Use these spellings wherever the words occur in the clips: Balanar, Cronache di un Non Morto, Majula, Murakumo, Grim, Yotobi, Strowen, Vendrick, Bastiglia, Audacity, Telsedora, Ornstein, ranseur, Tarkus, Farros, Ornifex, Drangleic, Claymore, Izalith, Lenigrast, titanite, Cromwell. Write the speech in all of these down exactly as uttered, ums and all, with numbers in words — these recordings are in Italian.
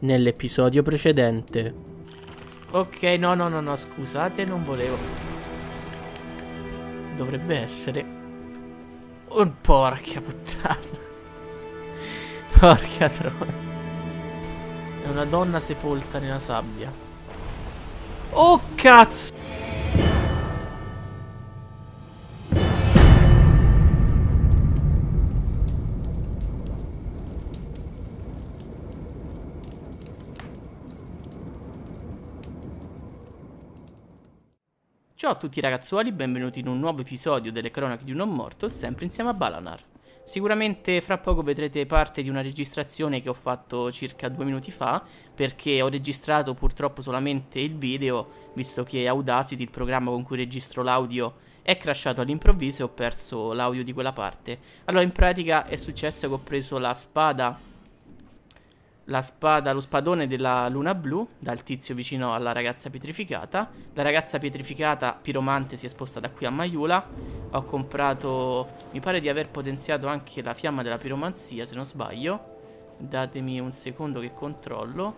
nell'episodio precedente. Ok, no, no, no, no, scusate, non volevo. Dovrebbe essere... oh, porca puttana. Porca troia. È una donna sepolta nella sabbia. Oh, cazzo! Ciao a tutti ragazzuoli, benvenuti in un nuovo episodio delle cronache di un non morto, sempre insieme a Balanar. Sicuramente fra poco vedrete parte di una registrazione che ho fatto circa due minuti fa, perché ho registrato purtroppo solamente il video, visto che Audacity, il programma con cui registro l'audio, è crashato all'improvviso e ho perso l'audio di quella parte. Allora in pratica è successo che ho preso la spada... La spada, lo spadone della luna blu dal tizio vicino alla ragazza pietrificata. La ragazza pietrificata piromante si è sposta da qui a Majula. Ho comprato, mi pare di aver potenziato anche la fiamma della piromanzia, se non sbaglio. Datemi un secondo che controllo.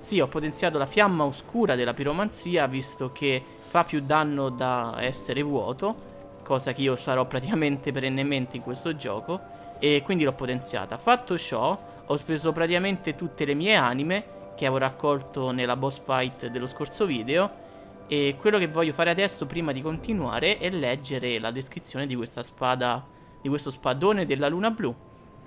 Sì, ho potenziato la fiamma oscura della piromanzia, visto che fa più danno da essere vuoto, cosa che io sarò praticamente perennemente in questo gioco, e quindi l'ho potenziata. Fatto ciò, ho speso praticamente tutte le mie anime che avevo raccolto nella boss fight dello scorso video. E quello che voglio fare adesso, prima di continuare, è leggere la descrizione di questa spada, di questo spadone della luna blu.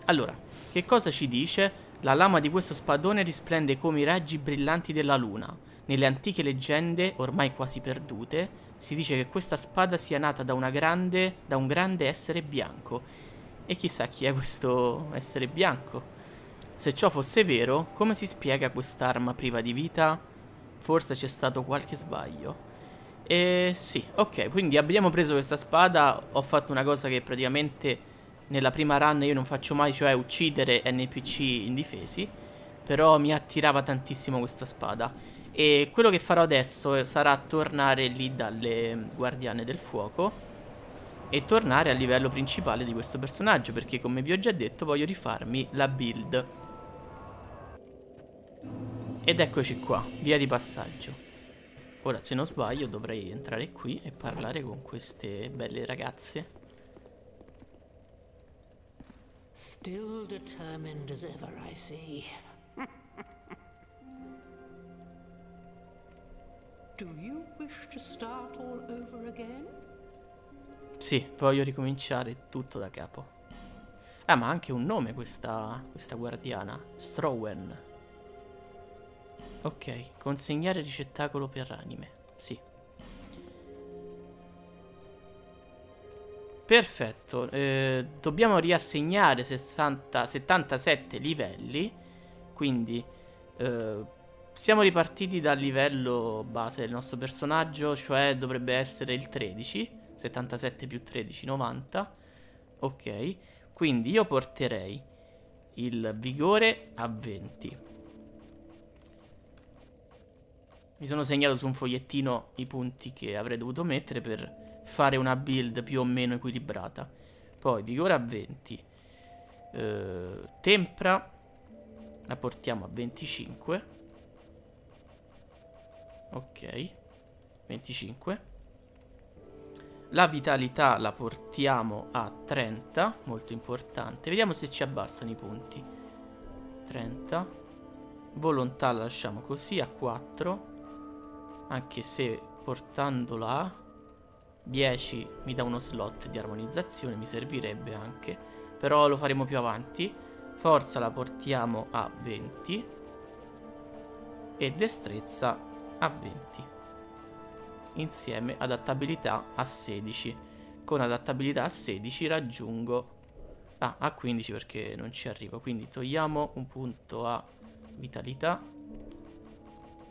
Allora, che cosa ci dice? La lama di questo spadone risplende come i raggi brillanti della luna. Nelle antiche leggende, ormai quasi perdute, si dice che questa spada sia nata da, una grande, da un grande essere bianco. E chissà chi è questo essere bianco. Se ciò fosse vero, come si spiega quest'arma priva di vita? Forse c'è stato qualche sbaglio. E sì, ok, quindi abbiamo preso questa spada. Ho fatto una cosa che praticamente nella prima run io non faccio mai, cioè uccidere N P C indifesi. Però mi attirava tantissimo questa spada. E quello che farò adesso sarà tornare lì dalle guardiane del fuoco e tornare al livello principale di questo personaggio, perché come vi ho già detto voglio rifarmi la build. Ed eccoci qua, via di passaggio. Ora, se non sbaglio, dovrei entrare qui e parlare con queste belle ragazze. Still determined as ever, I see. Do you wish to start all over again? Sì, voglio ricominciare tutto da capo. Ah, ma ha anche un nome questa, questa guardiana. Strowen. Ok, consegnare ricettacolo per anime. Sì. Perfetto, eh, dobbiamo riassegnare sessanta, settantasette livelli. Quindi eh, siamo ripartiti dal livello base del nostro personaggio, cioè dovrebbe essere il tredici. settantasette più tredici, novanta. Ok, quindi io porterei il vigore a venti. Mi sono segnato su un fogliettino i punti che avrei dovuto mettere per fare una build più o meno equilibrata. Poi vigore a venti, eh, tempra la portiamo a venticinque. Ok, venticinque. La vitalità la portiamo a trenta, molto importante. Vediamo se ci abbassano i punti. trenta. Volontà la lasciamo così a quattro, anche se portandola a dieci mi dà uno slot di armonizzazione, mi servirebbe anche, però lo faremo più avanti. Forza la portiamo a venti e destrezza a venti. Insieme adattabilità a sedici. Con adattabilità a sedici raggiungo ah, a quindici, perché non ci arrivo. Quindi togliamo un punto a vitalità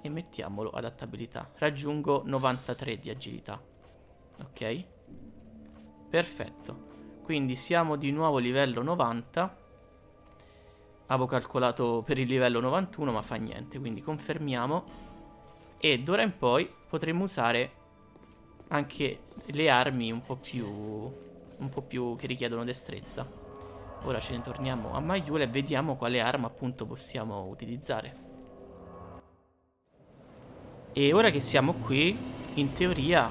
e mettiamolo adattabilità. Raggiungo novantatré di agilità. Ok, perfetto. Quindi siamo di nuovo livello novanta. Avevo calcolato per il livello novantuno, ma fa niente, quindi confermiamo. E d'ora in poi potremo usare anche le armi un po' più, un po' più che richiedono destrezza. Ora ce ne torniamo a Majula e vediamo quale arma appunto possiamo utilizzare. E ora che siamo qui, in teoria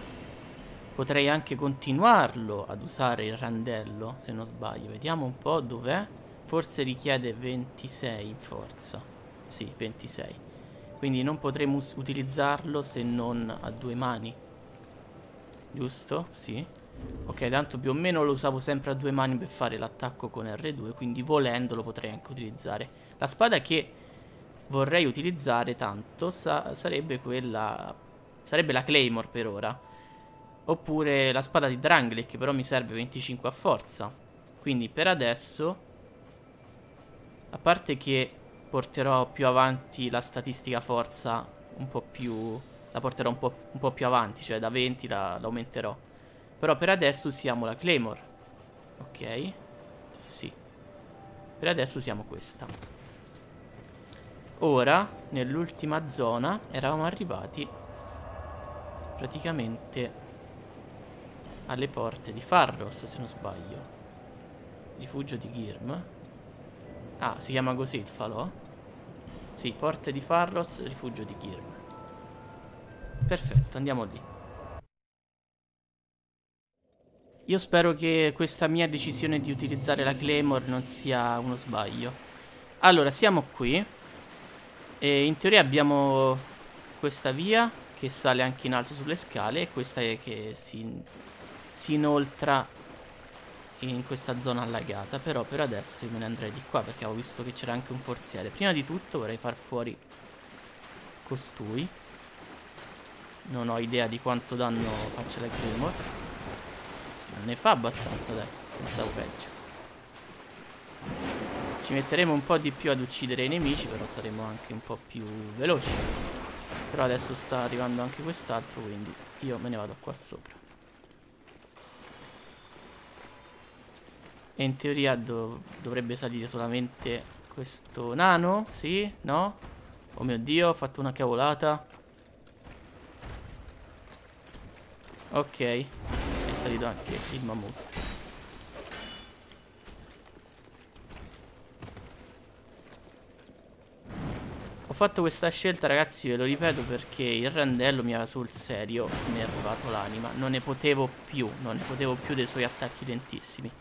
potrei anche continuarlo ad usare il randello, se non sbaglio. Vediamo un po' dov'è. Forse richiede ventisei in forza. Sì, ventisei. Quindi non potremo utilizzarlo se non a due mani. Giusto? Sì. Ok, tanto più o meno lo usavo sempre a due mani per fare l'attacco con erre due, quindi volendo lo potrei anche utilizzare. La spada che vorrei utilizzare tanto sa sarebbe quella... sarebbe la Claymore per ora. Oppure la spada di Drangleic, che però mi serve venticinque a forza. Quindi per adesso, a parte che porterò più avanti la statistica forza un po' più... la porterò un po', un po' più avanti, cioè da venti la, la aumenterò. Però per adesso usiamo la Claymore. Ok. Sì. Per adesso usiamo questa. Ora, nell'ultima zona, eravamo arrivati praticamente alle porte di Farros, se non sbaglio. Rifugio di Grim. Ah, si chiama così il falò? Sì, porte di Farros, rifugio di Grim. Perfetto, andiamo lì. Io spero che questa mia decisione di utilizzare la Claymore non sia uno sbaglio. Allora, siamo qui. E in teoria abbiamo questa via che sale anche in alto sulle scale, e questa è che si, si inoltra in questa zona allagata. Però per adesso io me ne andrei di qua, perché avevo visto che c'era anche un forziere. Prima di tutto vorrei far fuori costui. Non ho idea di quanto danno faccia la Claymore, ma ne fa abbastanza, dai. Pensavo peggio. Ci metteremo un po' di più ad uccidere i nemici, però saremo anche un po' più veloci. Però adesso sta arrivando anche quest'altro, quindi io me ne vado qua sopra. E in teoria dov- dovrebbe salire solamente questo nano. Sì? No? Oh mio Dio, ho fatto una cavolata. Ok, è salito anche il mammut. Ho fatto questa scelta, ragazzi, ve lo ripeto, perché il randello mi aveva sul serio snervato l'anima. Non ne potevo più, non ne potevo più dei suoi attacchi lentissimi.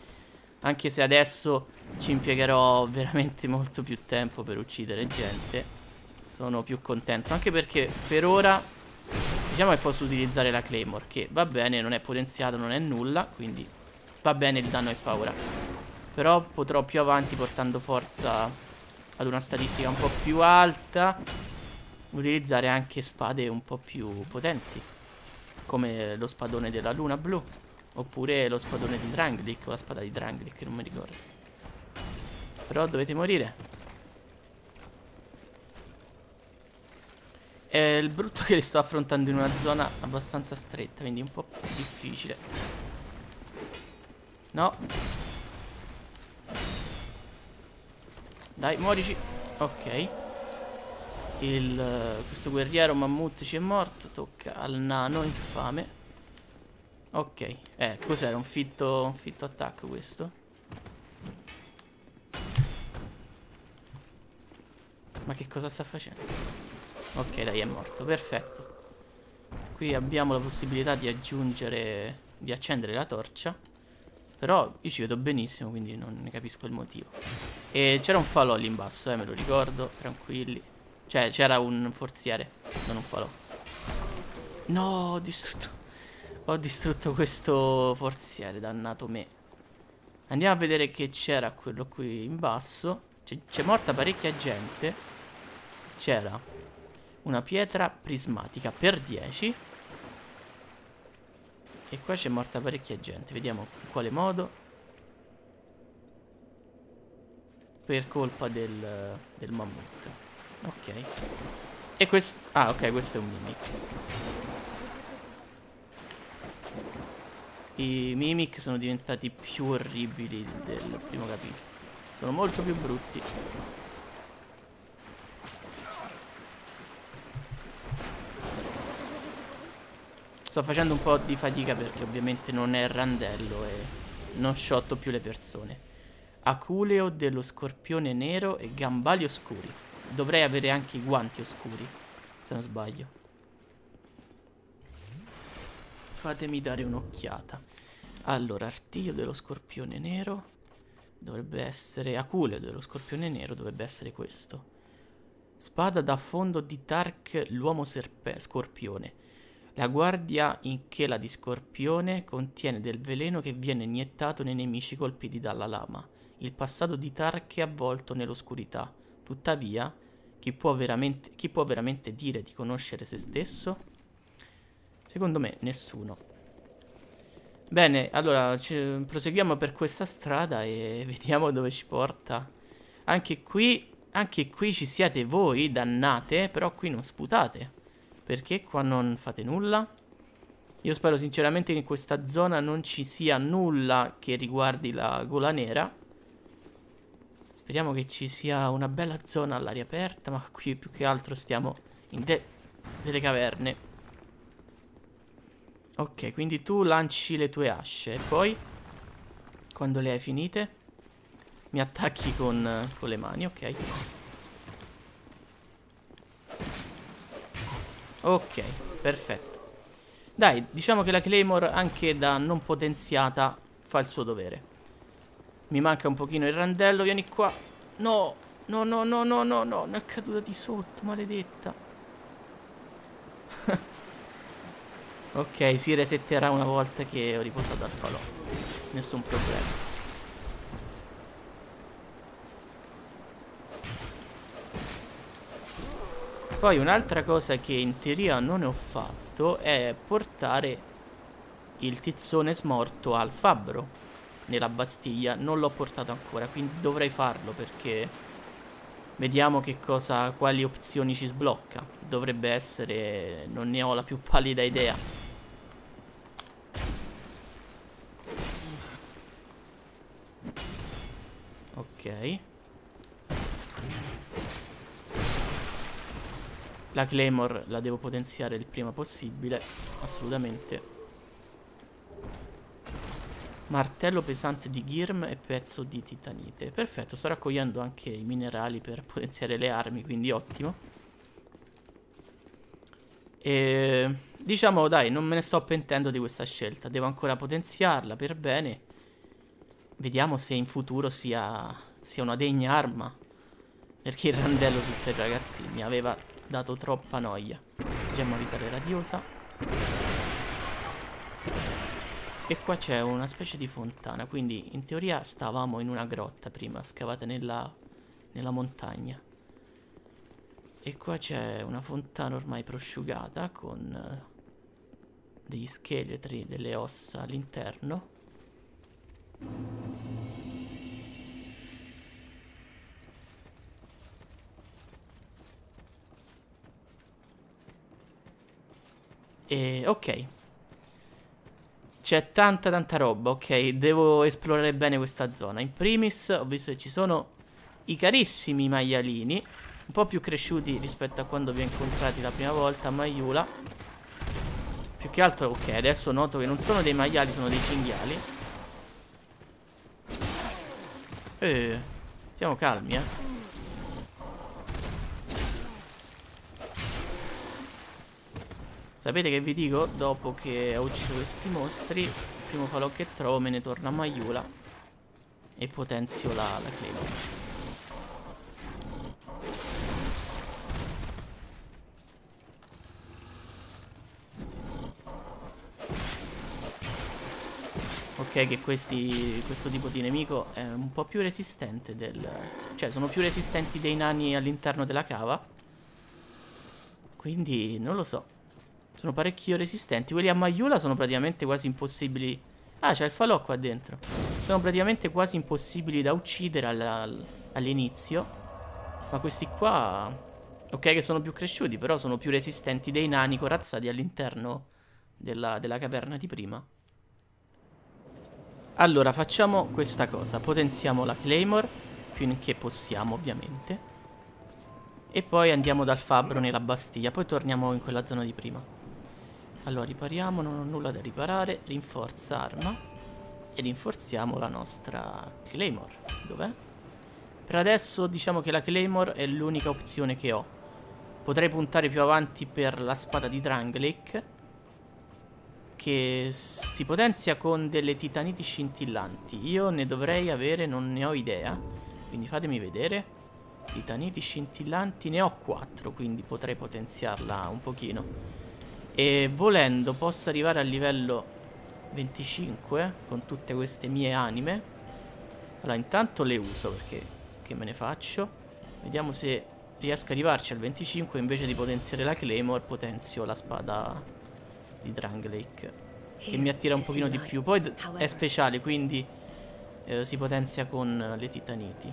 Anche se adesso ci impiegherò veramente molto più tempo per uccidere gente, sono più contento, anche perché per ora... diciamo che posso utilizzare la Claymore, che va bene, non è potenziata, non è nulla, quindi va bene il danno che fa ora. Però potrò più avanti, portando forza ad una statistica un po' più alta, utilizzare anche spade un po' più potenti, come lo spadone della luna blu, oppure lo spadone di Drangleic, o la spada di Drangleic, che non mi ricordo. Però dovete morire. È il brutto che li sto affrontando in una zona abbastanza stretta, quindi un po' difficile. No. Dai, muorici. Ok. Il, questo guerriero mammut ci è morto. Tocca al nano infame. Ok. Eh, cos'era? Un fitto, un fitto attacco questo. Ma che cosa sta facendo? Ok, dai, è morto, perfetto. Qui abbiamo la possibilità di aggiungere, di accendere la torcia. Però io ci vedo benissimo, quindi non ne capisco il motivo. E c'era un falò lì in basso, eh, me lo ricordo, tranquilli. Cioè, c'era un forziere, non un falò. No, ho distrutto Ho distrutto questo forziere, dannato me. Andiamo a vedere che c'era quello qui in basso. C'è morta parecchia gente. C'era una pietra prismatica per dieci. E qua c'è morta parecchia gente. Vediamo in quale modo. Per colpa del, del mammut. Ok. E questo... ah, ok, questo è un mimic. I mimic sono diventati più orribili del primo capitolo. Sono molto più brutti. Sto facendo un po' di fatica perché ovviamente non è il randello e non shotto più le persone. Aculeo dello scorpione nero e gambali oscuri. Dovrei avere anche i guanti oscuri, se non sbaglio. fatemi dare un'occhiata. Allora, artiglio dello scorpione nero dovrebbe essere... aculeo dello scorpione nero dovrebbe essere questo. Spada da fondo di Tark, l'uomo serpe... scorpione. La guardia in chela di scorpione contiene del veleno che viene iniettato nei nemici colpiti dalla lama. Il passato di Tark è avvolto nell'oscurità. Tuttavia, chi può veramente, chi può veramente dire di conoscere se stesso? Secondo me, nessuno. Bene, allora, ci, proseguiamo per questa strada e vediamo dove ci porta. Anche qui, anche qui ci siete voi, dannate, però qui non sputate. Perché qua non fate nulla? Io spero sinceramente che in questa zona non ci sia nulla che riguardi la gola nera. Speriamo che ci sia una bella zona all'aria aperta, ma qui più che altro stiamo in de delle caverne. Ok, quindi tu lanci le tue asce e poi, quando le hai finite, mi attacchi con, con le mani, ok. Ok, perfetto. Dai, diciamo che la Claymore, anche da non potenziata, fa il suo dovere. Mi manca un pochino il randello, vieni qua. No, no, no, no, no, no, no, è caduta di sotto, maledetta. Ok, si resetterà una volta che ho riposato al falò. Nessun problema. Poi un'altra cosa che in teoria non ho fatto è portare il tizzone smorto al fabbro. Nella Bastiglia non l'ho portato ancora, quindi dovrei farlo, perché vediamo che cosa, quali opzioni ci sblocca. Dovrebbe essere, non ne ho la più pallida idea. Ok, la Claymore la devo potenziare il prima possibile, assolutamente. Martello pesante di Grim e pezzo di titanite. Perfetto, sto raccogliendo anche i minerali per potenziare le armi, quindi ottimo. E diciamo, dai, non me ne sto pentendo di questa scelta. Devo ancora potenziarla per bene. Vediamo se in futuro sia, sia una degna arma. Perché il randello sul serio, ragazzi, mi aveva dato troppa noia. Gemma vitale radiosa. E qua c'è una specie di fontana, quindi in teoria stavamo in una grotta prima, scavata nella, nella montagna. E qua c'è una fontana ormai prosciugata con degli scheletri, delle ossa all'interno. E ok. C'è tanta tanta roba, ok, devo esplorare bene questa zona. In primis ho visto che ci sono i carissimi maialini, un po' più cresciuti rispetto a quando vi ho incontrati la prima volta a Majula. Più che altro, ok, adesso noto che non sono dei maiali, sono dei cinghiali. Eh, siamo calmi, eh. Sapete che vi dico? Dopo che ho ucciso questi mostri, il primo falò che trovo me ne torno a Majula e potenzio la, la Claymore. Ok, che questi, questo tipo di nemico è un po' più resistente del... cioè sono più resistenti dei nani all'interno della cava. Quindi non lo so. Sono parecchio resistenti. Quelli a Majula sono praticamente quasi impossibili. Ah, c'è il falò qua dentro. Sono praticamente quasi impossibili da uccidere all'inizio. Ma questi qua, ok, che sono più cresciuti, però sono più resistenti dei nani corazzati all'interno della, della caverna di prima. Allora facciamo questa cosa. Potenziamo la Claymore finché possiamo, ovviamente. E poi andiamo dal fabbro nella Bastiglia. Poi torniamo in quella zona di prima. Allora ripariamo, non ho nulla da riparare. Rinforza arma. E rinforziamo la nostra Claymore. Dov'è? Per adesso diciamo che la Claymore è l'unica opzione che ho. Potrei puntare più avanti per la spada di Drangleic, che si potenzia con delle titaniti scintillanti. Io ne dovrei avere, non ne ho idea, quindi fatemi vedere. Titaniti scintillanti ne ho quattro, quindi potrei potenziarla un pochino. E volendo posso arrivare al livello venticinque con tutte queste mie anime. Allora intanto le uso, perché che me ne faccio. Vediamo se riesco ad arrivarci al venticinque. Invece di potenziare la Claymore potenzio la spada di Drangleic, che mi attira un pochino di più. Poi è speciale, quindi eh, si potenzia con le titaniti.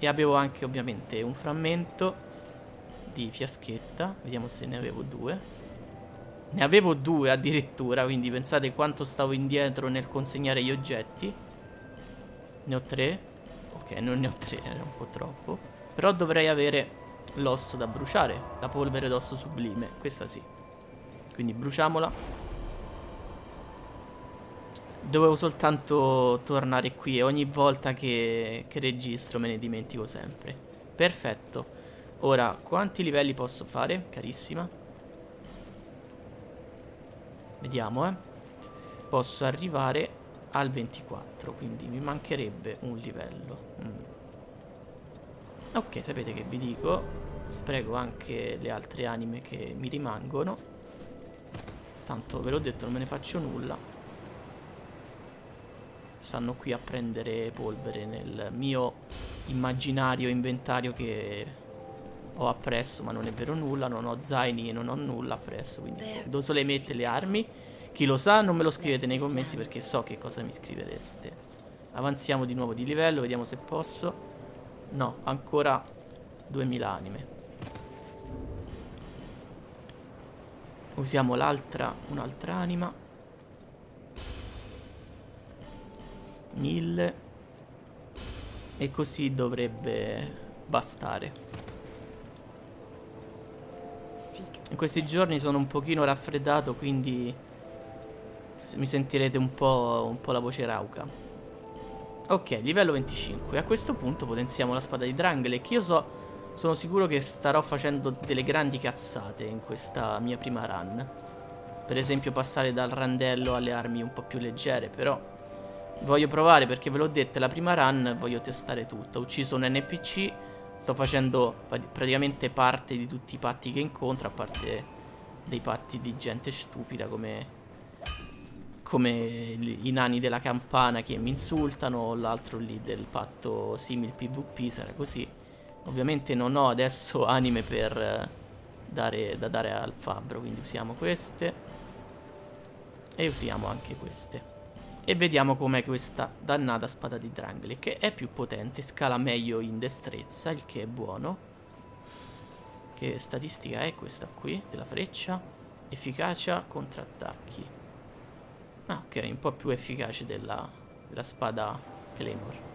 E avevo anche ovviamente un frammento di fiaschetta. Vediamo se ne avevo due. Ne avevo due addirittura, quindi pensate quanto stavo indietro nel consegnare gli oggetti. Ne ho tre. Ok, non ne ho tre, era un po' troppo. Però dovrei avere l'osso da bruciare, la polvere d'osso sublime. Questa sì, quindi bruciamola. Dovevo soltanto tornare qui, e ogni volta che, che registro me ne dimentico sempre. Perfetto. Ora, quanti livelli posso fare, carissima? Vediamo, eh. Posso arrivare al ventiquattro, quindi mi mancherebbe un livello. Mm. Ok, sapete che vi dico? Spreco anche le altre anime che mi rimangono. Tanto ve l'ho detto, non me ne faccio nulla. Stanno qui a prendere polvere nel mio immaginario inventario che ho appresso, ma non è vero nulla. Non ho zaini e non ho nulla appresso, quindi dove solo mette le armi. Chi lo sa non me lo scrivete nei commenti, perché so che cosa mi scrivereste. Avanziamo di nuovo di livello, vediamo se posso. No, ancora duemila anime. Usiamo l'altra, un'altra anima. Mille. E così dovrebbe bastare. In questi giorni sono un pochino raffreddato, quindi mi sentirete un po', un po' la voce rauca. Ok, livello venticinque. A questo punto potenziamo la spada di Drangleic, che io so... Sono sicuro che starò facendo delle grandi cazzate in questa mia prima run. Per esempio passare dal randello alle armi un po' più leggere, però voglio provare, perché ve l'ho detto, la prima run voglio testare tutto. Ho ucciso un N P C, sto facendo praticamente parte di tutti i patti che incontro, a parte dei patti di gente stupida come, come i nani della campana che mi insultano, l'altro lì del patto simil PvP, sarà così. Ovviamente non ho adesso anime per dare, da dare al fabbro, quindi usiamo queste. E usiamo anche queste. E vediamo com'è questa dannata spada di Drangleic, che è più potente, scala meglio in destrezza, il che è buono. Che statistica è questa qui, della freccia? Efficacia, contrattacchi. Ah, ok, un po' più efficace della, della spada Claymore.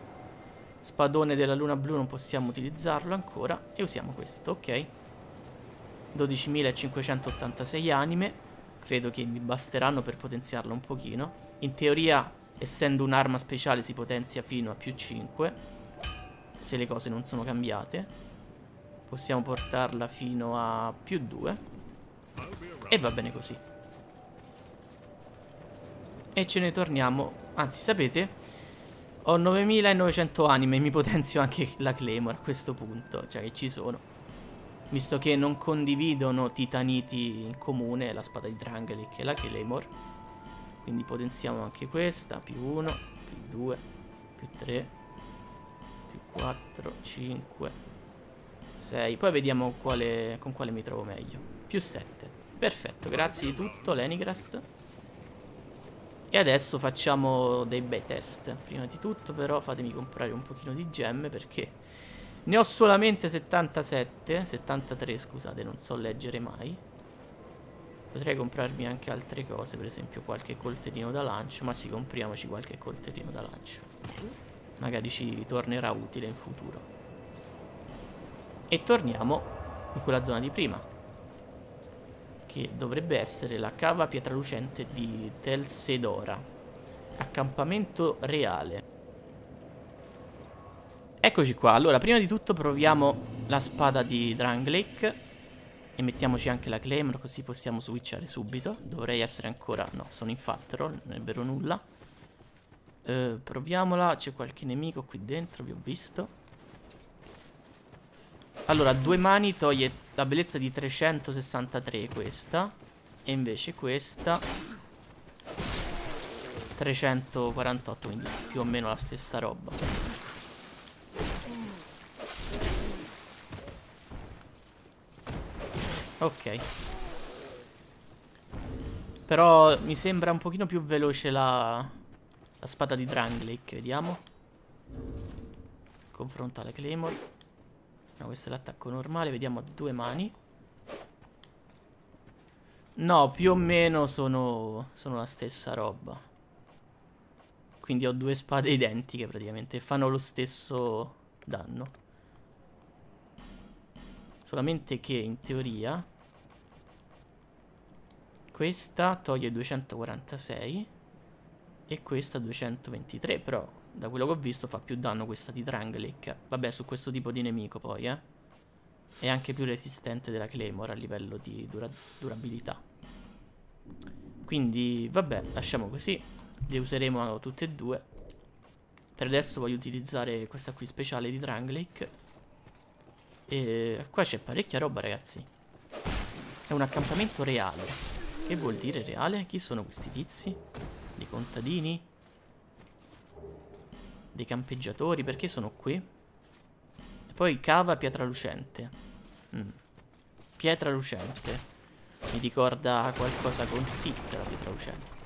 Spadone della luna blu non possiamo utilizzarlo ancora. E usiamo questo, ok. dodicimilacinquecentottantasei anime. Credo che mi basteranno per potenziarlo un pochino. In teoria, essendo un'arma speciale, si potenzia fino a più cinque, se le cose non sono cambiate. Possiamo portarla fino a più due. E va bene così. E ce ne torniamo. Anzi, sapete? Ho novemilanovecento anime, mi potenzio anche la Claymore a questo punto, cioè che ci sono. Visto che non condividono titaniti in comune, la spada di Drangleic e la Claymore. Quindi potenziamo anche questa, più uno, più due, più tre, più quattro, cinque, sei. Poi vediamo quale, con quale mi trovo meglio. Più sette, perfetto, grazie di tutto Lenigrast. E adesso facciamo dei bei test. Prima di tutto però fatemi comprare un pochino di gemme, perché ne ho solamente settantasette settantatré, scusate, non so leggere mai. Potrei comprarmi anche altre cose, per esempio qualche coltellino da lancio. Ma sì, compriamoci qualche coltellino da lancio, magari ci tornerà utile in futuro. E torniamo in quella zona di prima, che dovrebbe essere la cava pietralucente di Telsedora. Accampamento reale. Eccoci qua. Allora, prima di tutto proviamo la spada di Drangleic. E mettiamoci anche la Claymore, così possiamo switchare subito. Dovrei essere ancora... no, sono in Fatterall, non è vero nulla. eh, Proviamola, c'è qualche nemico qui dentro, vi ho visto. Allora, due mani toglie la bellezza di trecentosessantatré questa. E invece questa trecentoquarantotto, quindi più o meno la stessa roba. Ok. Però mi sembra un pochino più veloce la, la spada di Drangleic. Vediamo. Confronta le Claymore. No, questo è l'attacco normale, vediamo a due mani. No, più o meno sono, sono la stessa roba. Quindi ho due spade identiche praticamente, fanno lo stesso danno. Solamente che in teoria questa toglie duecentoquarantasei e questa duecentoventitré, però da quello che ho visto fa più danno questa di Drangleic. Vabbè, su questo tipo di nemico poi, eh. È anche più resistente della Claymore a livello di dura durabilità. Quindi, vabbè, lasciamo così. Le useremo tutte e due. Per adesso voglio utilizzare questa qui speciale di Drangleic. E qua c'è parecchia roba, ragazzi. È un accampamento reale. Che vuol dire reale? Chi sono questi tizi? Dei contadini? Dei campeggiatori, perché sono qui? E poi cava pietra lucente. mm. Pietra lucente. Mi ricorda qualcosa con sit la pietra lucente.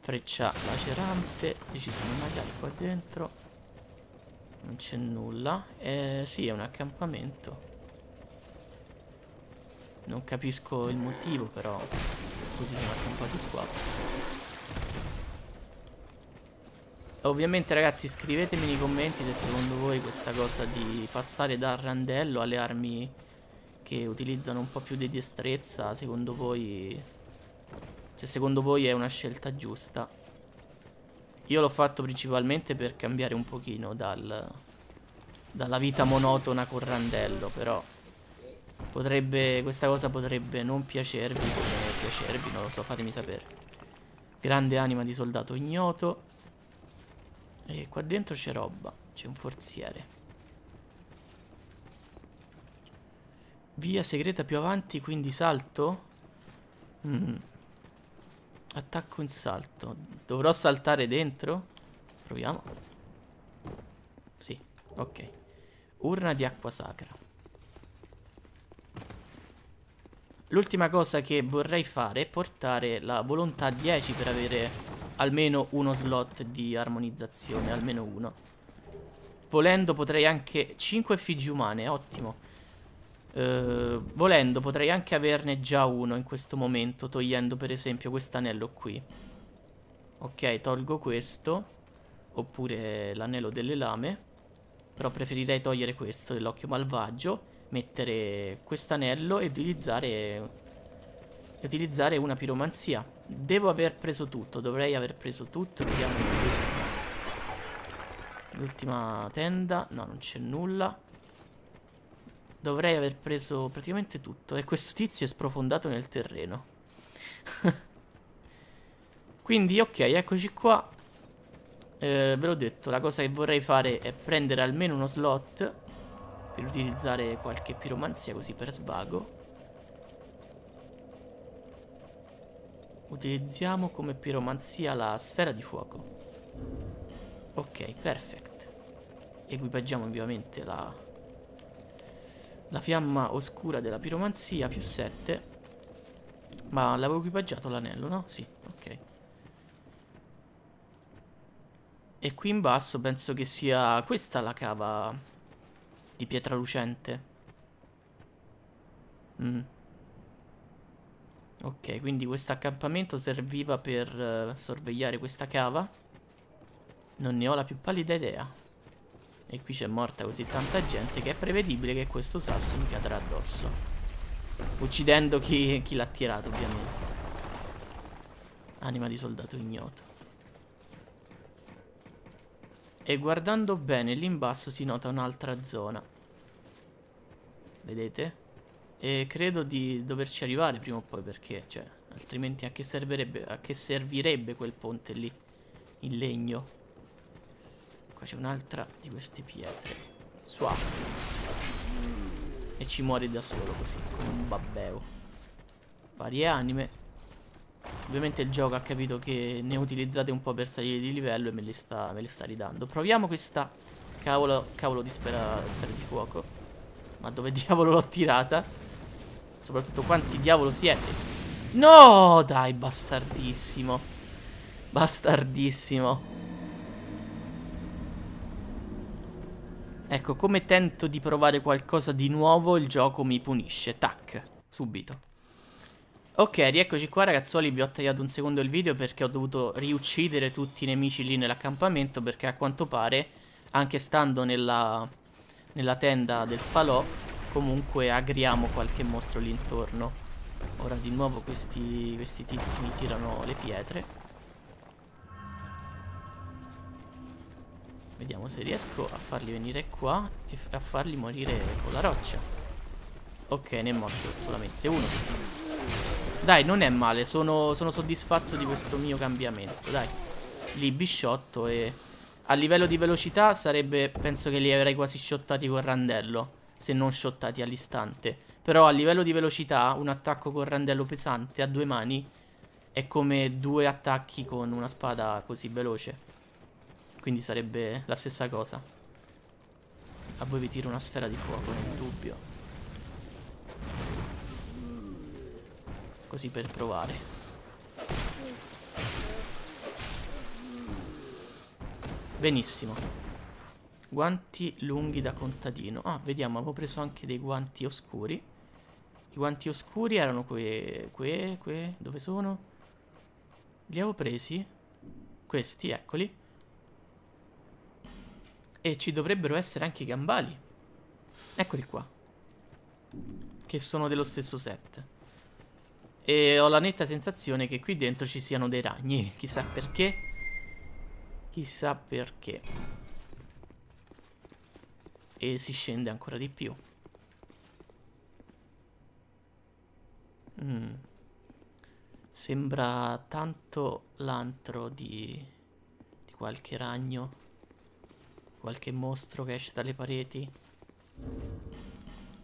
Freccia lacerante. E ci sono magari qua dentro. Non c'è nulla. Eh sì, è un accampamento. Non capisco il motivo, però così sono accampati qua. Ovviamente, ragazzi, scrivetemi nei commenti se secondo voi questa cosa di passare dal randello alle armi che utilizzano un po' più di destrezza, secondo voi, se secondo voi è una scelta giusta. Io l'ho fatto principalmente per cambiare un pochino dal, dalla vita monotona col randello, però potrebbe, questa cosa potrebbe non piacervi, come piacervi, non lo so, fatemi sapere. Grande anima di soldato ignoto. E qua dentro c'è roba, c'è un forziere. Via segreta più avanti, quindi salto? Mm. Attacco in salto. Dovrò saltare dentro? Proviamo. Sì, ok. Urna di acqua sacra. L'ultima cosa che vorrei fare è portare la volontà a dieci per avere... almeno uno slot di armonizzazione. Almeno uno. Volendo potrei anche cinque effigie umane, ottimo. eh, Volendo potrei anche averne già uno in questo momento, togliendo per esempio quest'anello qui. Ok, tolgo questo. Oppure l'anello delle lame. Però preferirei togliere questo dell'occhio malvagio, mettere quest'anello e utilizzare Utilizzare una piromanzia. Devo aver preso tutto, dovrei aver preso tutto. Vediamo l'ultima tenda. No, non c'è nulla. Dovrei aver preso praticamente tutto. E questo tizio è sprofondato nel terreno. Quindi ok, eccoci qua. eh, Ve l'ho detto, la cosa che vorrei fare è prendere almeno uno slot per utilizzare qualche piromanzia così per svago. Utilizziamo come piromanzia la sfera di fuoco. Ok, perfetto. Equipaggiamo ovviamente la, la fiamma oscura della piromanzia, più sette. Ma l'avevo equipaggiato l'anello, no? Sì, ok. E qui in basso penso che sia questa la cava di pietra lucente. Mm. Ok, quindi questo accampamento serviva per uh, sorvegliare questa cava. Non ne ho la più pallida idea. E qui c'è morta così tanta gente che è prevedibile che questo sasso mi cadrà addosso, uccidendo chi, chi l'ha tirato, ovviamente. Anima di soldato ignoto. E guardando bene lì in basso si nota un'altra zona. vedete? E credo di doverci arrivare prima o poi, perché, cioè, altrimenti a che servirebbe, a che servirebbe quel ponte lì in legno? Qua c'è un'altra di queste pietre. Sua. E ci muori da solo così, come un babbeo. Varie anime. Ovviamente il gioco ha capito che ne utilizzate un po' per salire di livello e me le sta, me le sta ridando. Proviamo questa cavolo, cavolo di sfera di fuoco. Ma dove diavolo l'ho tirata? Soprattutto quanti diavolo siete? No, dai, bastardissimo. Bastardissimo. Ecco, come tento di provare qualcosa di nuovo, il gioco mi punisce. Tac, subito. Ok, rieccoci qua, ragazzuoli. Vi ho tagliato un secondo il video perché ho dovuto riuccidere tutti i nemici lì nell'accampamento, perché a quanto pare, anche stando nella, nella tenda del falò, comunque agriamo qualche mostro lì intorno. Ora di nuovo questi, questi tizi mi tirano le pietre. Vediamo se riesco a farli venire qua e a farli morire con la roccia. Ok, ne è morto solamente uno. Dai, non è male, sono, sono soddisfatto di questo mio cambiamento. Dai, li bisciotto e a livello di velocità sarebbe, penso che li avrei quasi sciottati col randello, se non sciottati all'istante. Però a livello di velocità un attacco con randello pesante a due mani è come due attacchi con una spada così veloce. Quindi sarebbe la stessa cosa. A voi vi tiro una sfera di fuoco nel dubbio, così per provare. Benissimo. Guanti lunghi da contadino. Ah, vediamo, avevo preso anche dei guanti oscuri. I guanti oscuri erano que... que... que... dove sono? Li avevo presi? Questi, eccoli. E ci dovrebbero essere anche i gambali. Eccoli qua, che sono dello stesso set. E ho la netta sensazione che qui dentro ci siano dei ragni. Chissà perché. Chissà perché. E si scende ancora di più. Mm. Sembra tanto l'antro di, di qualche ragno, qualche mostro che esce dalle pareti.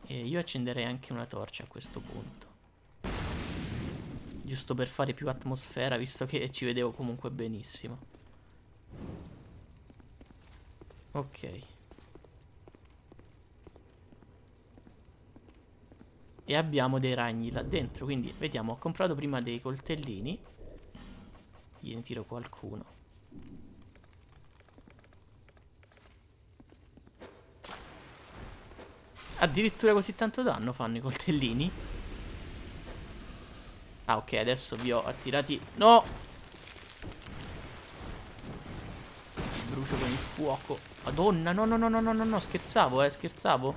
E io accenderei anche una torcia a questo punto, giusto per fare più atmosfera, visto che ci vedevo comunque benissimo. Ok. E abbiamo dei ragni là dentro, quindi vediamo. Ho comprato prima dei coltellini, gliene tiro qualcuno. Addirittura così tanto danno fanno i coltellini. Ah, ok, adesso vi ho attirati. No! Brucio con il fuoco. Madonna, no, no, no, no, no, no, no, scherzavo, eh, scherzavo.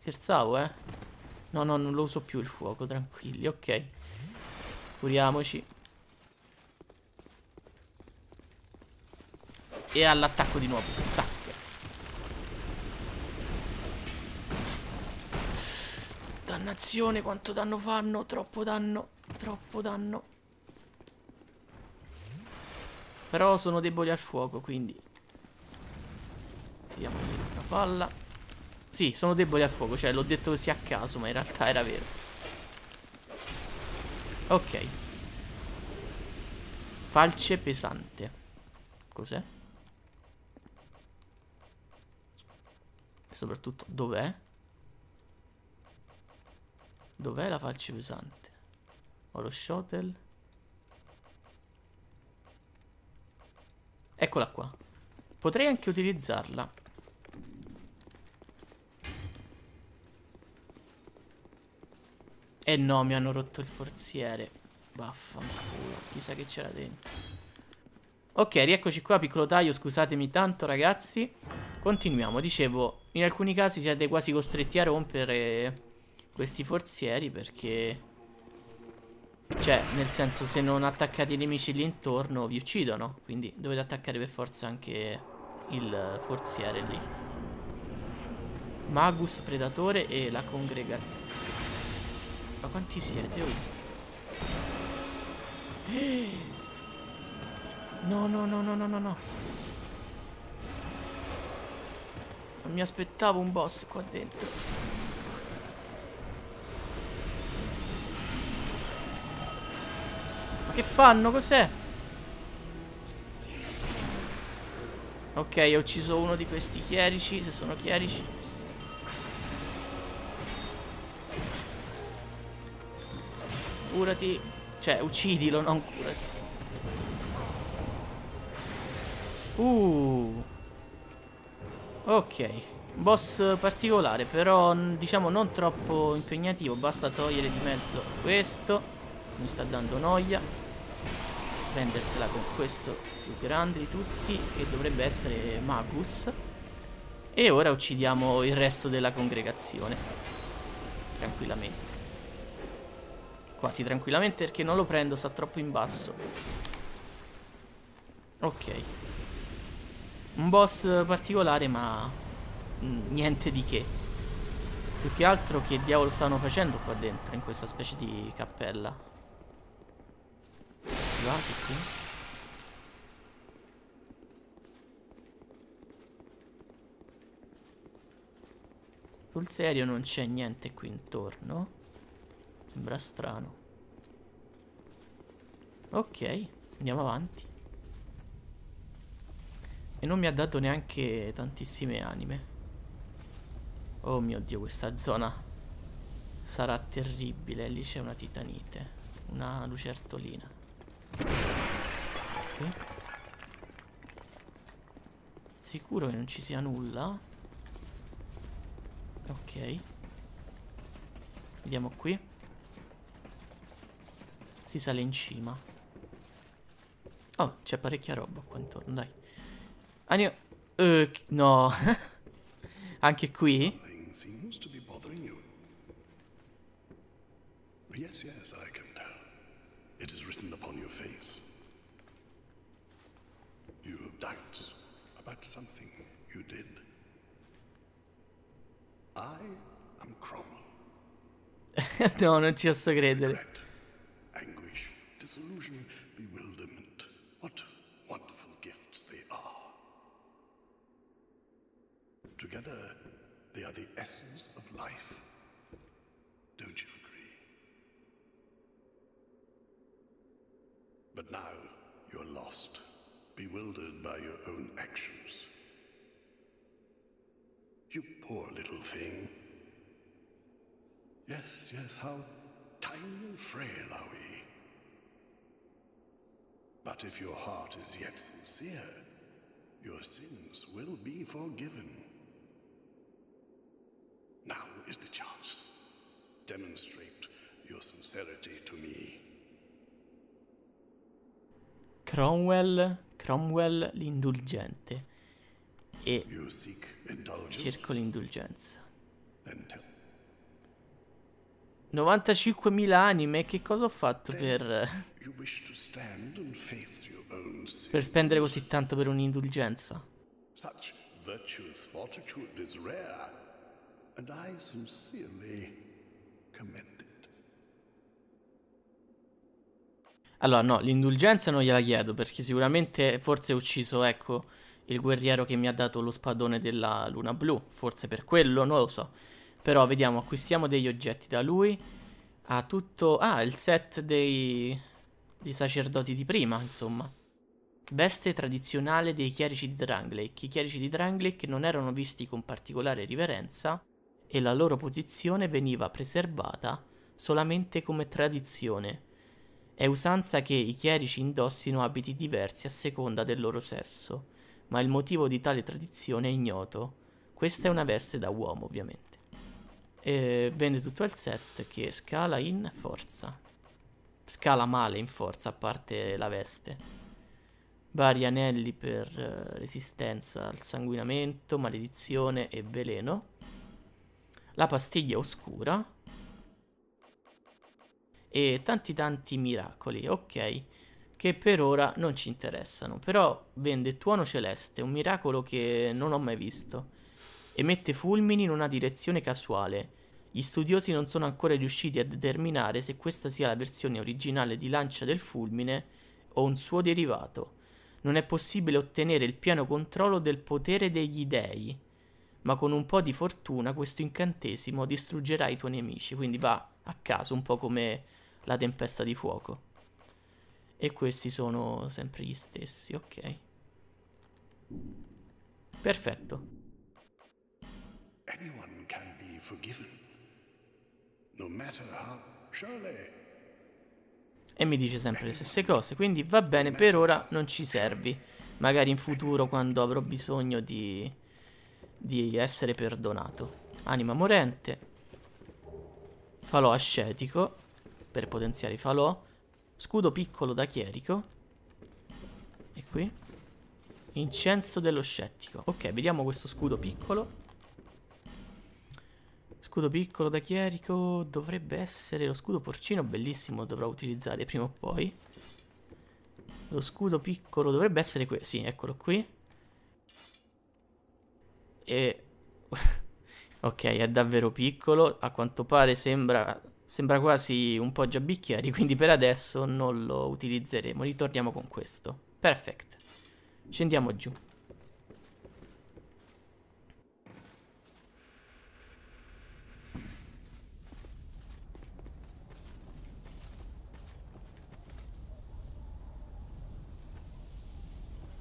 Scherzavo, eh. No, no, non lo uso più il fuoco, tranquilli, ok. Curiamoci. E all'attacco di nuovo, zac. Dannazione, quanto danno fanno, troppo danno, troppo danno. Però sono deboli al fuoco, quindi tiriamo una palla. Sì, sono deboli al fuoco, cioè l'ho detto così a caso, ma in realtà era vero. Ok. Falce pesante. Cos'è? E soprattutto, dov'è? Dov'è la falce pesante? Ho lo shuttle. Eccola qua. Potrei anche utilizzarla. Eh no, mi hanno rotto il forziere. Vaffanculo, chissà che c'era dentro. Ok, rieccoci qua, piccolo taglio, scusatemi tanto ragazzi. Continuiamo, dicevo, in alcuni casi siete quasi costretti a rompere questi forzieri perché, cioè, nel senso, se non attaccate i nemici lì intorno vi uccidono. Quindi dovete attaccare per forza anche il forziere lì. Magus, Predatore e la Congrega. Ma quanti siete? Oh. No, no, no, no, no, no, no. Non mi aspettavo un boss qua dentro. Ma che fanno? Cos'è? Ok, ho ucciso uno di questi chierici, se sono chierici. Curati. Cioè, uccidilo, non curati. Uh. Ok, boss particolare, però diciamo non troppo impegnativo. Basta togliere di mezzo questo. Mi sta dando noia. Prendersela con questo più grande di tutti, che dovrebbe essere Magus. E ora uccidiamo il resto della congregazione tranquillamente. Quasi tranquillamente, perché non lo prendo, sta troppo in basso. Ok, un boss particolare, ma niente di che. Più che altro, che diavolo stanno facendo qua dentro, in questa specie di cappella? Si va, si qui? Sul serio non c'è niente qui intorno. Sembra strano. Ok, andiamo avanti. E non mi ha dato neanche tantissime anime. Oh mio Dio, questa zona sarà terribile. Lì c'è una titanite, una lucertolina. Okay. Sicuro che non ci sia nulla. Ok, vediamo qui. Si sale in cima. Oh, c'è parecchia roba qua intorno, dai. Anio... Uh, no. Anche qui? No, non ci posso credere. Together, they are the essence of life. Don't you agree? But now you're lost, bewildered by your own actions. You poor little thing. Yes, yes, how tiny and frail are we. But if your heart is yet sincere, your sins will be forgiven. Now is the chance. Demonstrate your sincerity to me. Cromwell, Cromwell l'indulgente e cerco l'indulgenza. novantacinquemila anime, che cosa ho fatto per per spendere così tanto per un'indulgenza? Such virtuous fortitude is rare. And I sincerely commend it. Allora no, l'indulgenza non gliela chiedo, perché sicuramente forse ho ucciso, ecco, il guerriero che mi ha dato lo spadone della luna blu. Forse per quello, non lo so. Però vediamo, acquistiamo degli oggetti da lui. Ha tutto... Ah, il set dei... dei sacerdoti di prima, insomma. Veste tradizionale dei chierici di Drangleic. I chierici di Drangleic non erano visti con particolare riverenza, e la loro posizione veniva preservata solamente come tradizione. È usanza che i chierici indossino abiti diversi a seconda del loro sesso, ma il motivo di tale tradizione è ignoto. Questa è una veste da uomo, ovviamente. E vende tutto il set, che scala in forza. Scala male in forza, a parte la veste. Vari anelli per uh, resistenza al sanguinamento, maledizione e veleno. La pastiglia oscura. E tanti tanti miracoli, ok, che per ora non ci interessano. Però vende tuono celeste, un miracolo che non ho mai visto. Emette fulmini in una direzione casuale. Gli studiosi non sono ancora riusciti a determinare se questa sia la versione originale di lancia del fulmine o un suo derivato. Non è possibile ottenere il pieno controllo del potere degli dei, ma con un po' di fortuna questo incantesimo distruggerà i tuoi nemici. Quindi va a caso, un po' come la tempesta di fuoco. E questi sono sempre gli stessi, ok. Perfetto. Anyone can be forgiven, no matter how, surely. E mi dice sempre le stesse cose, quindi va bene, per ora non ci servi. Magari in futuro, quando avrò bisogno di, di essere perdonato. Anima morente. Falò ascetico, per potenziare i falò. Scudo piccolo da chierico. E qui incenso dello scettico. Ok, vediamo questo scudo piccolo. Scudo piccolo da chierico dovrebbe essere lo scudo porcino, bellissimo, dovrò utilizzare prima o poi. Lo scudo piccolo dovrebbe essere questo, sì, eccolo qui. E ok, è davvero piccolo, a quanto pare sembra sembra quasi un po' già bicchieri, quindi per adesso non lo utilizzeremo, ritorniamo con questo. Perfect. Scendiamo giù.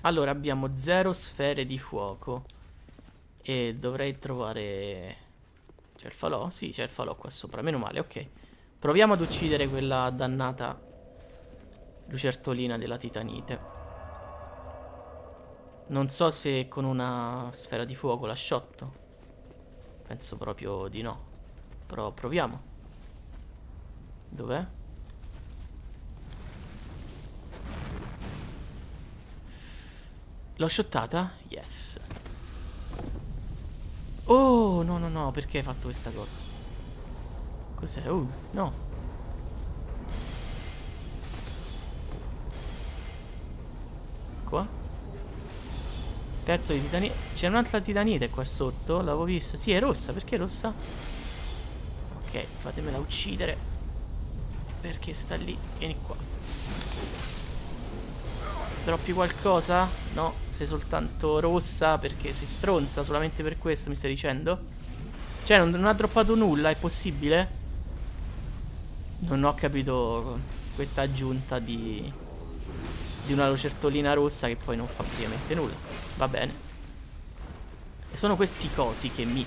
Allora abbiamo zero sfere di fuoco e dovrei trovare... C'è il falò? Sì, c'è il falò qua sopra, meno male, ok. Proviamo ad uccidere quella dannata lucertolina della titanite. Non so se con una sfera di fuoco la shotto. Penso proprio di no. Però proviamo. Dov'è? L'ho shottata? Yes. Oh, no, no, no, perché hai fatto questa cosa? Cos'è? Oh, no. Qua. Pezzo di titanite. C'è un'altra titanite qua sotto, l'avevo vista. Sì, è rossa, perché è rossa? Ok, fatemela uccidere. Perché sta lì, vieni qua. Droppi qualcosa? No, sei soltanto rossa perché sei stronza, solamente per questo mi stai dicendo? Cioè non, non ha droppato nulla, è possibile? Non ho capito questa aggiunta di, di una lucertolina rossa che poi non fa praticamente nulla. Va bene. E sono questi cosi che mi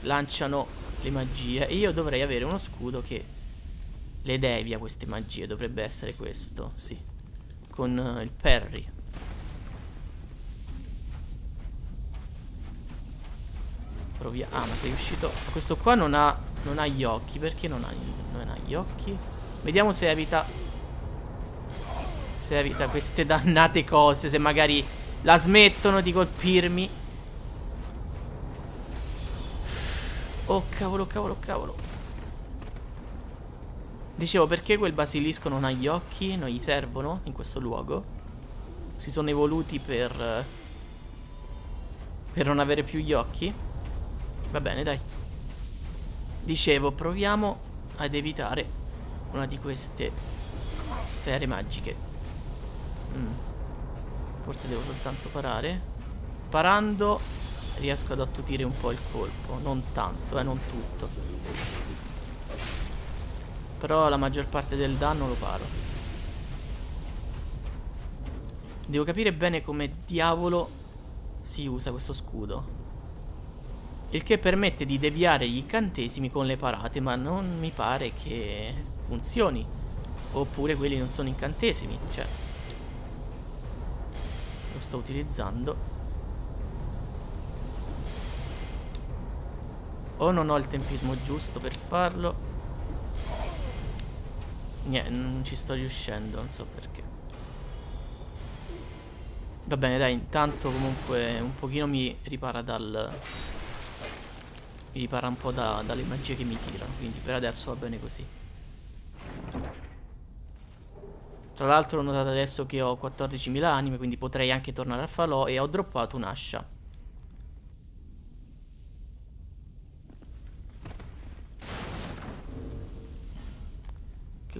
lanciano le magie e io dovrei avere uno scudo che le devia queste magie, dovrebbe essere questo, sì. Con il parry. Proviamo. Ah, ma sei uscito. Questo qua non ha, non ha gli occhi. Perché non ha, non ha gli occhi? Vediamo se evita, se evita queste dannate cose. Se magari la smettono di colpirmi. Oh cavolo, cavolo, cavolo. Dicevo, perché quel basilisco non ha gli occhi? Non gli servono in questo luogo. Si sono evoluti per Per non avere più gli occhi. Va bene, dai. Dicevo, proviamo ad evitare una di queste sfere magiche. mm. Forse devo soltanto parare. Parando riesco ad attutire un po' il colpo. Non tanto, eh, non tutto. Però la maggior parte del danno lo paro. Devo capire bene come diavolo si usa questo scudo. Il che permette di deviare gli incantesimi con le parate, ma non mi pare che funzioni. Oppure quelli non sono incantesimi, cioè. Lo sto utilizzando. O non ho il tempismo giusto per farlo. Niente, non ci sto riuscendo, non so perché. Va bene, dai, intanto comunque un pochino mi ripara dal... Mi ripara un po' da, dalle magie che mi tirano, quindi per adesso va bene così. Tra l'altro ho notato adesso che ho quattordicimila anime, quindi potrei anche tornare al falò e ho droppato un'ascia.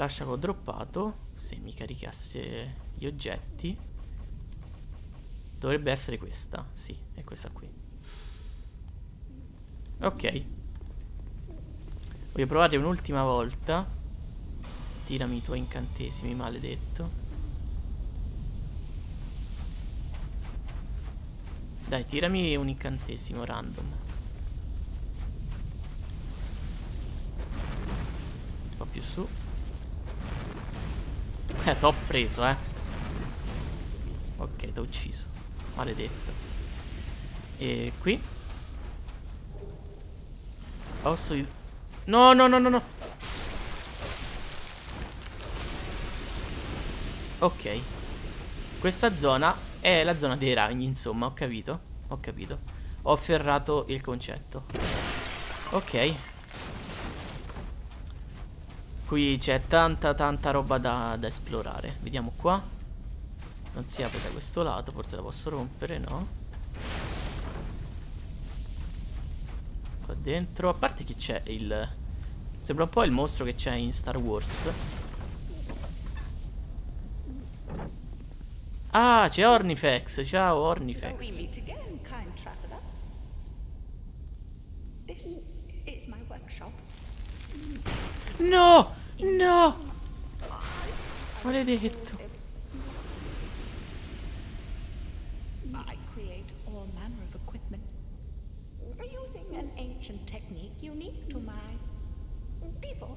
Lascialo droppato. Se mi caricasse gli oggetti. Dovrebbe essere questa. Sì, è questa qui. Ok. Voglio provare un'ultima volta. Tirami i tuoi incantesimi, maledetto. Dai, tirami un incantesimo random. Un po' più su. Eh, t'ho preso, eh. Ok, t'ho ucciso. Maledetto. E qui. Posso... No, no, no, no, no. Ok. Questa zona... è la zona dei ragni, insomma, ho capito. Ho capito. Ho afferrato il concetto. Ok. Qui c'è tanta tanta roba da, da esplorare. Vediamo qua. Non si apre da questo lato. Forse la posso rompere, no? Qua dentro. A parte che c'è il... sembra un po' il mostro che c'è in Star Wars. Ah, c'è Ornifex, ciao Ornifex. No, no. Maledetto. I create all manner of equipment using an ancient technique unique to my people.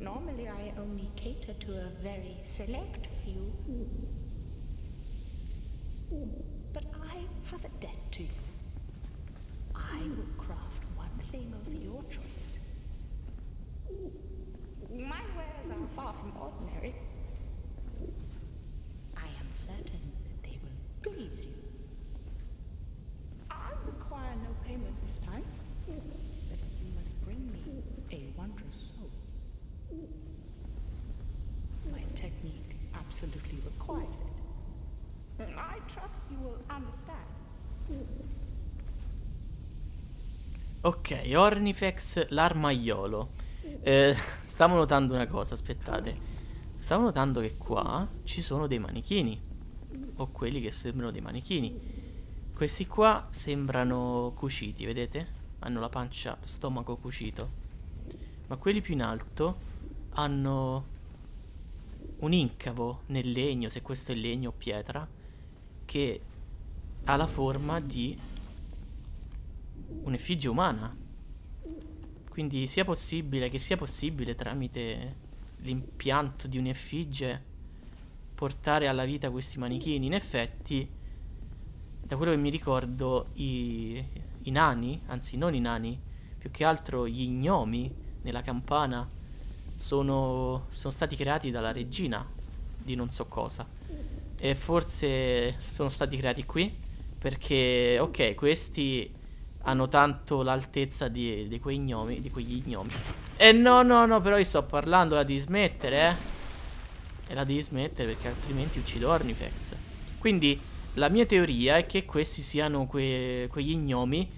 Normally I only cater to a very select few. But I have a debt to you. I will craft one thing of your choice. My wares are far from ordinary. I am certain that they will please you. I require no payment this time, but you must bring me a wondrous soul. My technique absolutely requires it. I trust you will understand. Ok, Ornifex l'armaiolo. eh, Stavo notando una cosa, aspettate. Stavo notando che qua ci sono dei manichini. O quelli che sembrano dei manichini. Questi qua sembrano cuciti, vedete? Hanno la pancia, lo stomaco cucito. Ma quelli più in alto hanno un incavo nel legno, se questo è legno o pietra, che ha la forma di un'effigie umana. Quindi sia possibile che sia possibile tramite l'impianto di un'effigie portare alla vita questi manichini. In effetti, da quello che mi ricordo, i, i nani, anzi non i nani, più che altro gli gnomi nella campana Sono, sono stati creati dalla regina di non so cosa. E forse sono stati creati qui perché, ok, questi hanno tanto l'altezza di, di quei gnomi, di quegli gnomi. E no, no, no, però io sto parlando, la devi smettere, eh. E la devi smettere perché altrimenti uccido Ornifex. Quindi la mia teoria è che questi siano que, quegli gnomi.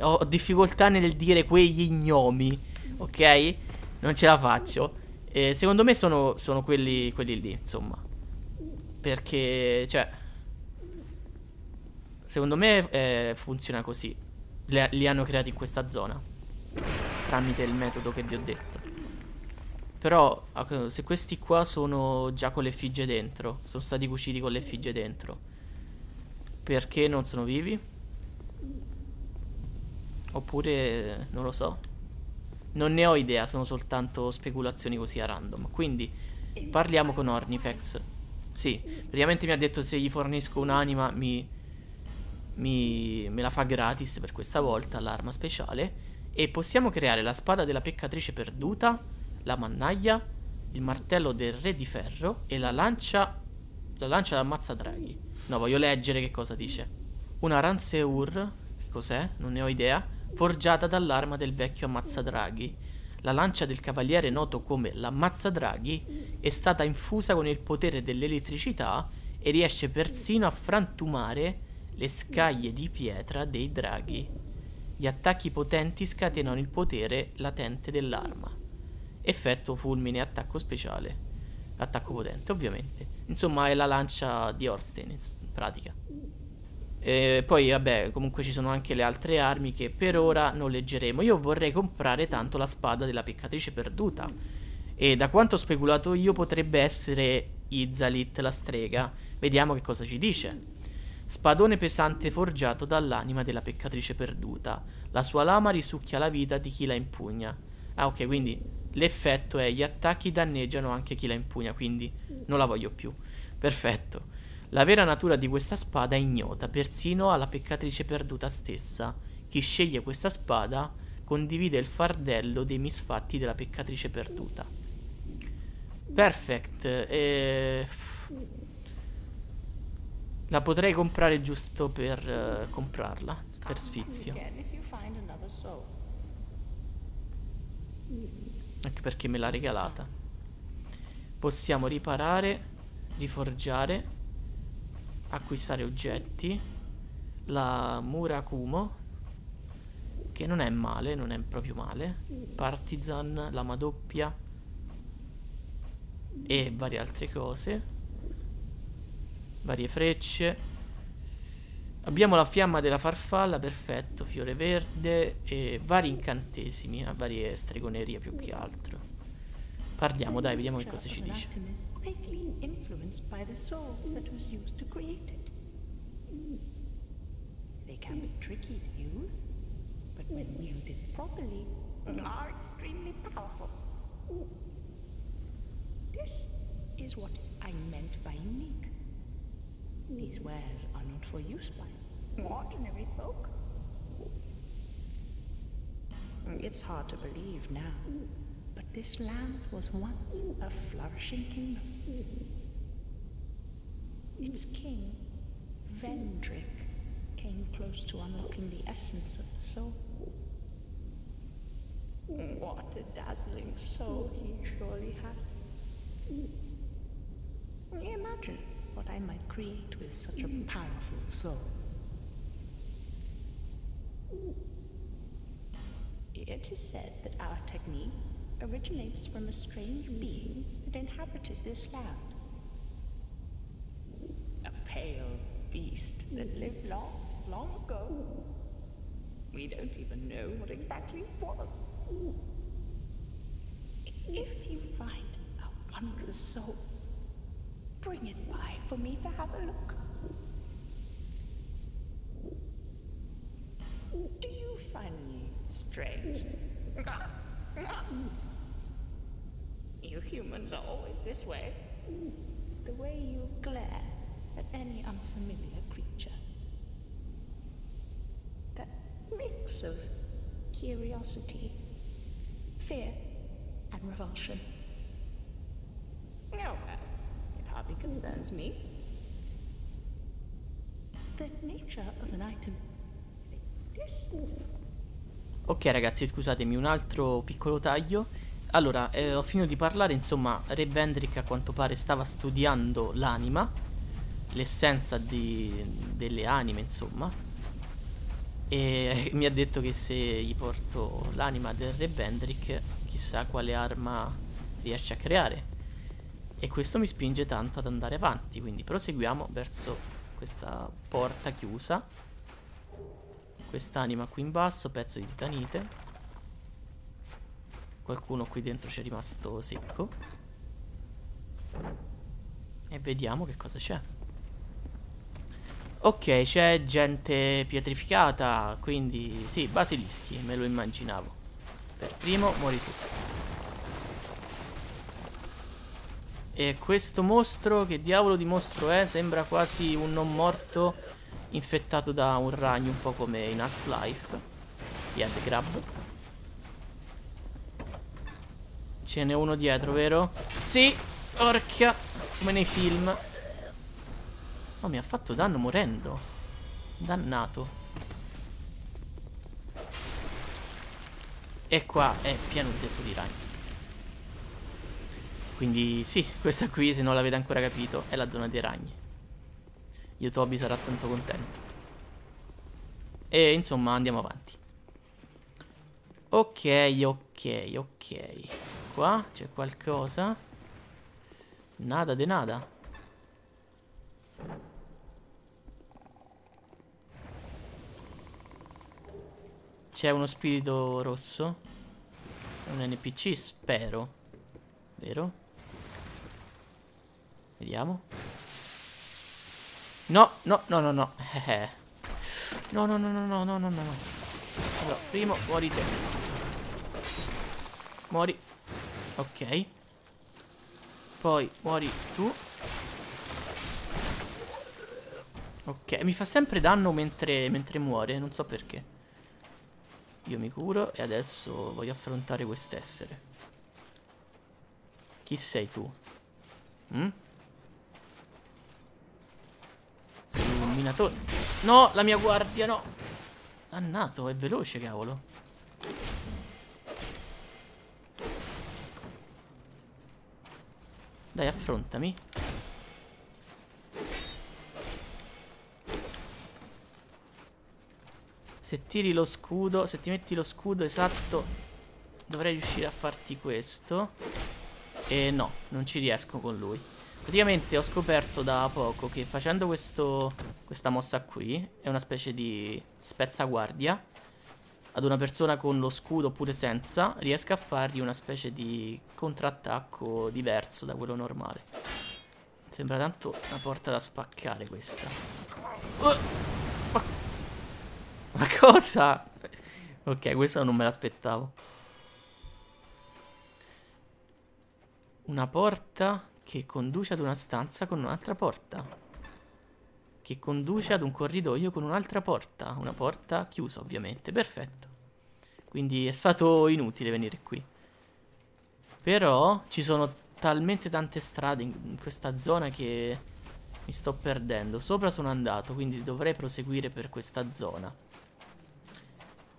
Ho difficoltà nel dire quegli gnomi, ok? Non ce la faccio. eh, Secondo me sono, sono quelli, quelli lì, insomma. Perché, cioè, secondo me eh, funziona così. Le, Li hanno creati in questa zona tramite il metodo che vi ho detto. Però se questi qua sono già con le effigie dentro, sono stati cuciti con le effigie dentro, perché non sono vivi? Oppure, non lo so. Non ne ho idea, sono soltanto speculazioni così a random. Quindi parliamo con Ornifex. Sì, praticamente mi ha detto se gli fornisco un'anima mi, mi, me la fa gratis per questa volta l'arma speciale. E possiamo creare la spada della peccatrice perduta, la mannaia, il martello del re di ferro e la lancia, la lancia d'ammazza draghi. No, voglio leggere che cosa dice. Una ranseur, che cos'è? Non ne ho idea. Forgiata dall'arma del vecchio ammazzadraghi. La lancia del cavaliere noto come l'ammazzadraghi è stata infusa con il potere dell'elettricità e riesce persino a frantumare le scaglie di pietra dei draghi. Gli attacchi potenti scatenano il potere latente dell'arma. effetto fulmine, attacco speciale, attacco potente, ovviamente. Insomma è la lancia di Ornstein, in pratica. E poi vabbè, comunque ci sono anche le altre armi che per ora non leggeremo. Io vorrei comprare tanto la spada della peccatrice perduta, e da quanto ho speculato io potrebbe essere Izalith la strega. Vediamo che cosa ci dice. Spadone pesante forgiato dall'anima della peccatrice perduta. La sua lama risucchia la vita di chi la impugna. Ah ok, quindi l'effetto è gli attacchi danneggiano anche chi la impugna, quindi non la voglio più. Perfetto. La vera natura di questa spada è ignota persino alla peccatrice perduta stessa. Chi sceglie questa spada condivide il fardello dei misfatti della peccatrice perduta. Perfect. E... la potrei comprare giusto per uh, comprarla, per sfizio. Anche perché me l'ha regalata. Possiamo riparare, riforgiare, acquistare oggetti. La Murakumo, che non è male, non è proprio male. Partisan, lama doppia e varie altre cose, varie frecce. Abbiamo la fiamma della farfalla, perfetto, fiore verde e vari incantesimi, varie stregonerie più che altro. Parliamo, dai, vediamo che cosa ci dice. This is what I meant by unique. These wares are not for use by ordinary folk. It's hard to believe now, but this land was once a flourishing kingdom. Its king, Vendrick, came close to unlocking the essence of the soul. What a dazzling soul he surely had. Imagine what I might create with such a powerful soul. It is said that our technique originates from a strange being that inhabited this land. A pale beast that lived long, long ago. We don't even know what exactly it was. If you find a wondrous soul, bring it by for me to have a look. Do you find me strange? You humans are always this way. The way you glare at any unfamiliar creature. That mix of curiosity, fear, and revulsion. No. Hardly concerns me. The nature of an item. This... Ok ragazzi, scusatemi, un altro piccolo taglio. Allora, eh, ho finito di parlare. Insomma, Re Vendrick a quanto pare stava studiando l'anima, l'essenza delle anime, insomma. E mi ha detto che se gli porto l'anima del Re Vendrick, chissà quale arma riesce a creare. E questo mi spinge tanto ad andare avanti, quindi proseguiamo verso questa porta chiusa. Quest'anima qui in basso, pezzo di titanite. Qualcuno qui dentro c'è rimasto secco. E vediamo che cosa c'è. Ok, c'è gente pietrificata, quindi sì, basilischi, me lo immaginavo. Per primo muori tu. E questo mostro, che diavolo di mostro è? Sembra quasi un non morto infettato da un ragno, un po' come in Half-Life. Head grab. Ce n'è uno dietro, vero? Sì, orca, come nei film. Ma oh, mi ha fatto danno morendo. Dannato. E qua è pieno zeppo di ragno. Quindi sì, questa qui, se non l'avete ancora capito, è la zona dei ragni. Yotobi sarà tanto contento. E insomma, andiamo avanti. Ok, ok, ok. qua c'è qualcosa. Nada de nada. C'è uno spirito rosso. È un N P C, spero. Vero? Vediamo. No, no, no, no, no. No, no, no, no, no, no, no, no. Allora, primo, muori te. Muori. Ok. Poi muori tu. Ok, mi fa sempre danno mentre, mentre muore, non so perché. Io mi curo e adesso voglio affrontare quest'essere. Chi sei tu? Mm? Sei un minatore. No, la mia guardia, no. Dannato, è veloce, cavolo. Dai, affrontami. Se tiri lo scudo, se ti metti lo scudo esatto, dovrei riuscire a farti questo. E no, non ci riesco con lui. Praticamente ho scoperto da poco che facendo questo, questa mossa qui, è una specie di spezzaguardia. Ad una persona con lo scudo oppure senza, riesco a fargli una specie di contrattacco diverso da quello normale. Sembra tanto una porta da spaccare questa. Uh! Ma cosa? Ok, questo non me l'aspettavo. Una porta che conduce ad una stanza con un'altra porta, che conduce ad un corridoio con un'altra porta. Una porta chiusa, ovviamente. Perfetto. Quindi è stato inutile venire qui. Però ci sono talmente tante strade in questa zona che mi sto perdendo. Sopra sono andato, quindi dovrei proseguire per questa zona.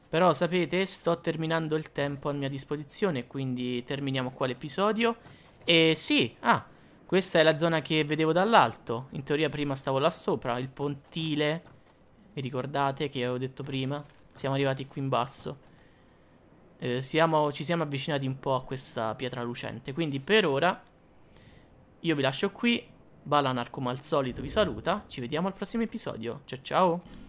Però sapete, sto terminando il tempo a mia disposizione, quindi terminiamo qua l'episodio. E sì, ah, questa è la zona che vedevo dall'alto. In teoria prima stavo là sopra, il pontile. Vi ricordate che avevo detto prima? Siamo arrivati qui in basso. Eh, siamo, ci siamo avvicinati un po' a questa pietra lucente. Quindi per ora io vi lascio qui. Balanar come al solito vi saluta. Ci vediamo al prossimo episodio. Ciao ciao!